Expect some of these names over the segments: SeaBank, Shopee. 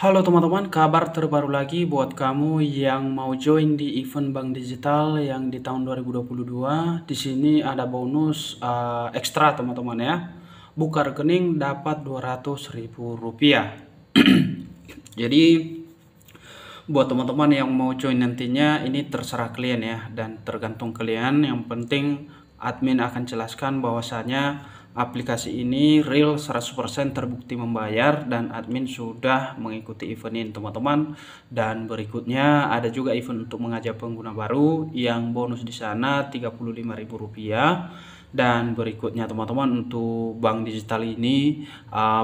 Halo teman-teman, kabar terbaru lagi buat kamu yang mau join di event bank digital yang di tahun 2022. Di sini ada bonus ekstra teman-teman ya. Buka rekening dapat Rp200.000. Jadi buat teman-teman yang mau join nantinya, ini terserah kalian ya dan tergantung kalian. Yang penting admin akan jelaskan bahwasanya aplikasi ini real 100% terbukti membayar dan admin sudah mengikuti event ini teman-teman. Dan berikutnya ada juga event untuk mengajak pengguna baru yang bonus di sana Rp35.000. Dan berikutnya teman-teman, untuk bank digital ini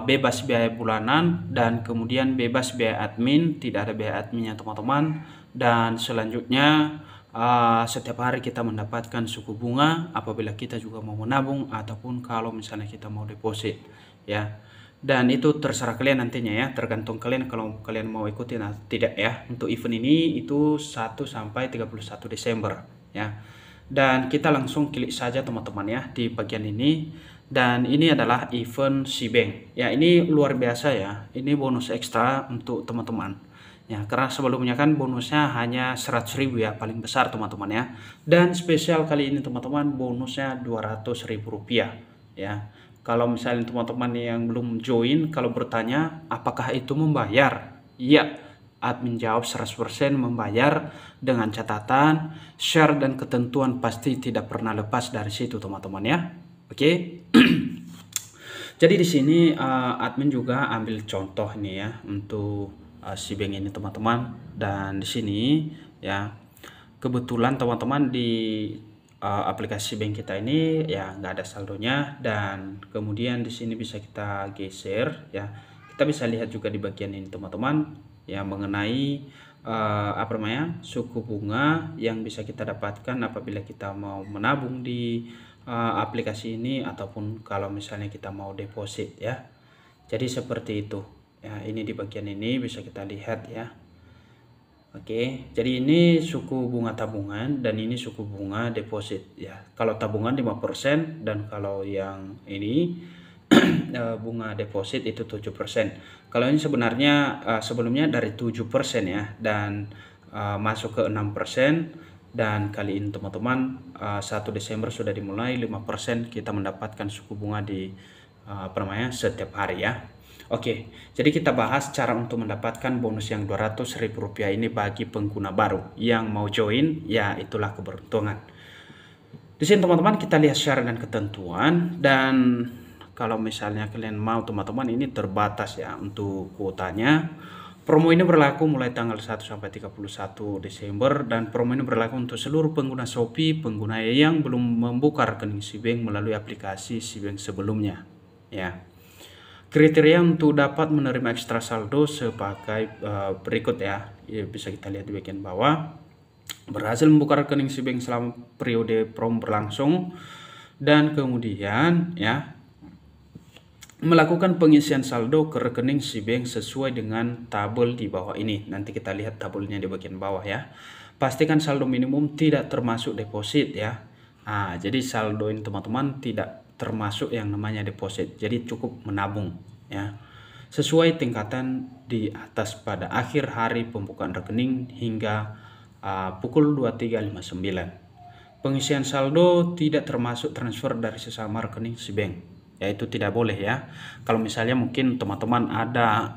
bebas biaya bulanan dan kemudian bebas biaya admin, tidak ada biaya adminnya teman-teman. Dan selanjutnya setiap hari kita mendapatkan suku bunga apabila kita juga mau menabung ataupun kalau misalnya kita mau deposit ya. Dan itu terserah kalian nantinya ya, tergantung kalian kalau kalian mau ikutin atau tidak ya. Untuk event ini itu 1 sampai 31 Desember ya. Dan kita langsung klik saja teman-teman ya di bagian ini. Dan ini adalah event SeaBank ya, ini luar biasa ya, ini bonus ekstra untuk teman-teman ya, karena sebelumnya kan bonusnya hanya 100.000 ya, paling besar teman-teman ya. Dan spesial kali ini teman-teman, bonusnya Rp200.000 ya. Kalau misalnya teman-teman yang belum join, kalau bertanya apakah itu membayar, iya, admin jawab 100% membayar dengan catatan share dan ketentuan pasti tidak pernah lepas dari situ teman-teman ya. Oke. Jadi di sini admin juga ambil contoh ini ya untuk SeaBank ini teman-teman. Dan di sini ya kebetulan teman-teman di aplikasi SeaBank kita ini ya nggak ada saldonya. Dan kemudian di sini bisa kita geser ya, kita bisa lihat juga di bagian ini teman-teman ya mengenai suku bunga yang bisa kita dapatkan apabila kita mau menabung di aplikasi ini ataupun kalau misalnya kita mau deposit ya. Jadi seperti itu. Ya, ini di bagian ini bisa kita lihat ya. Oke, jadi ini suku bunga tabungan dan ini suku bunga deposit ya. Kalau tabungan 5% dan kalau yang ini bunga deposit itu 7%. Kalau ini sebenarnya sebelumnya dari 7% ya, dan masuk ke 6%. Dan kali ini teman-teman 1 Desember sudah dimulai 5% kita mendapatkan suku bunga di setiap hari ya. Oke, jadi kita bahas cara untuk mendapatkan bonus yang Rp200.000 ini bagi pengguna baru yang mau join ya, itulah keberuntungan. Di sini teman-teman kita lihat syarat dan ketentuan. Dan kalau misalnya kalian mau teman-teman, ini terbatas ya untuk kuotanya. Promo ini berlaku mulai tanggal 1 sampai 31 Desember dan promo ini berlaku untuk seluruh pengguna Shopee, pengguna yang belum membuka rekening SeaBank melalui aplikasi SeaBank sebelumnya ya. Kriteria untuk dapat menerima ekstra saldo sebagai berikut ya. Bisa kita lihat di bagian bawah. Berhasil membuka rekening SeaBank selama periode promo berlangsung. Dan kemudian ya, melakukan pengisian saldo ke rekening SeaBank sesuai dengan tabel di bawah ini. Nanti kita lihat tabelnya di bagian bawah ya. Pastikan saldo minimum tidak termasuk deposit ya. Nah, jadi saldo ini teman-teman tidak termasuk yang namanya deposit, jadi cukup menabung ya, sesuai tingkatan di atas pada akhir hari pembukaan rekening hingga pukul 23.59. Pengisian saldo tidak termasuk transfer dari sesama rekening SeaBank, yaitu tidak boleh ya. Kalau misalnya mungkin teman-teman ada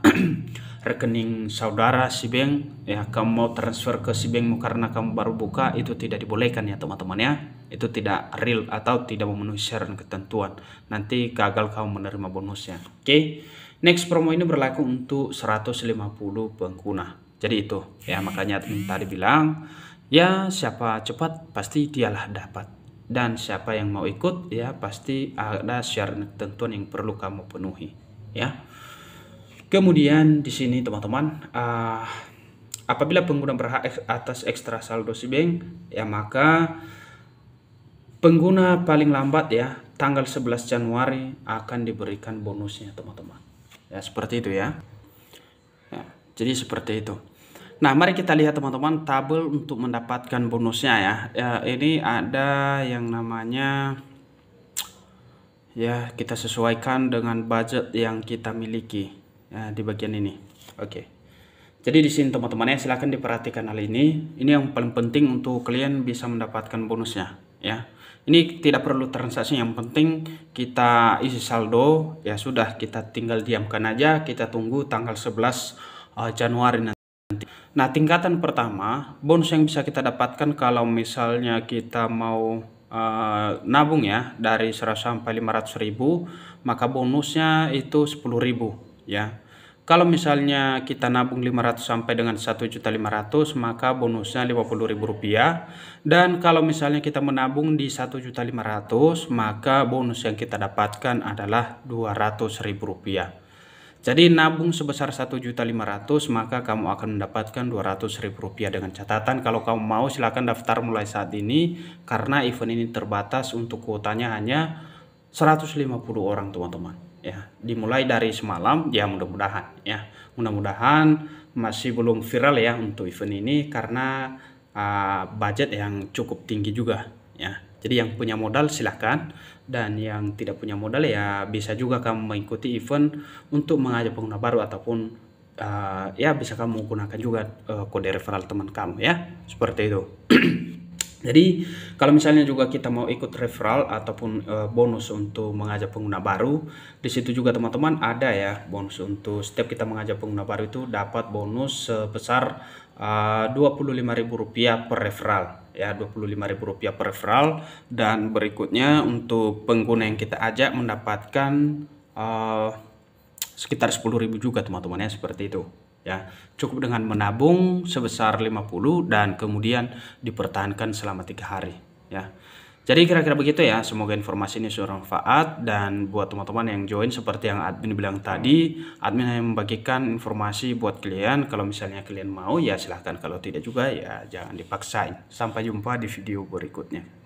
rekening saudara SeaBank ya, kamu mau transfer ke SeaBank karena kamu baru buka, itu tidak dibolehkan ya teman-teman ya. Itu tidak real atau tidak memenuhi syarat ketentuan, nanti gagal kamu menerima bonusnya. Oke. Next, promo ini berlaku untuk 150 pengguna. Jadi itu ya, makanya admin tadi bilang ya, siapa cepat pasti dialah dapat. Dan siapa yang mau ikut ya, pasti ada syarat ketentuan yang perlu kamu penuhi ya. Kemudian di sini teman-teman, apabila pengguna berhak atas ekstra saldo SeaBank ya, maka pengguna paling lambat ya tanggal 11 Januari akan diberikan bonusnya teman-teman. Ya seperti itu ya. Ya, jadi seperti itu. Nah, mari kita lihat teman-teman tabel untuk mendapatkan bonusnya ya. Ya, ini ada yang namanya ya, kita sesuaikan dengan budget yang kita miliki. Ya, di bagian ini. Oke. Jadi di sini teman-teman ya, silahkan diperhatikan hal ini. Ini yang paling penting untuk kalian bisa mendapatkan bonusnya ya. Ini tidak perlu transaksi, yang penting kita isi saldo ya sudah, kita tinggal diamkan aja, kita tunggu tanggal 11 Januari nanti. Nah, tingkatan pertama bonus yang bisa kita dapatkan kalau misalnya kita mau nabung ya dari 100 sampai 500.000, maka bonusnya itu 10.000 ya. Kalau misalnya kita nabung 500 sampai dengan 1.500.000, maka bonusnya Rp50.000. Dan kalau misalnya kita menabung di 1.500.000, maka bonus yang kita dapatkan adalah Rp200.000. Jadi nabung sebesar 1.500.000, maka kamu akan mendapatkan Rp200.000, dengan catatan kalau kamu mau silakan daftar mulai saat ini karena event ini terbatas untuk kuotanya hanya 150 orang teman-teman. Ya, dimulai dari semalam ya, mudah-mudahan masih belum viral ya untuk event ini karena budget yang cukup tinggi juga ya. Jadi yang punya modal silahkan, dan yang tidak punya modal ya bisa juga kamu mengikuti event untuk mengajak pengguna baru, ataupun ya bisa kamu gunakan juga kode referral teman kamu ya, seperti itu. Jadi kalau misalnya juga kita mau ikut referral ataupun bonus untuk mengajak pengguna baru, di situ juga teman-teman ada ya bonus untuk setiap kita mengajak pengguna baru itu dapat bonus sebesar Rp25.000 per referral ya, Rp25.000 per referral. Dan berikutnya untuk pengguna yang kita ajak mendapatkan sekitar 10.000 juga teman-teman ya, seperti itu. Ya, cukup dengan menabung sebesar 50 dan kemudian dipertahankan selama 3 hari ya. Jadi kira-kira begitu ya, semoga informasi ini bermanfaat. Dan buat teman-teman yang join, seperti yang admin bilang tadi, admin hanya membagikan informasi buat kalian. Kalau misalnya kalian mau ya silahkan, kalau tidak juga ya jangan dipaksain. Sampai jumpa di video berikutnya.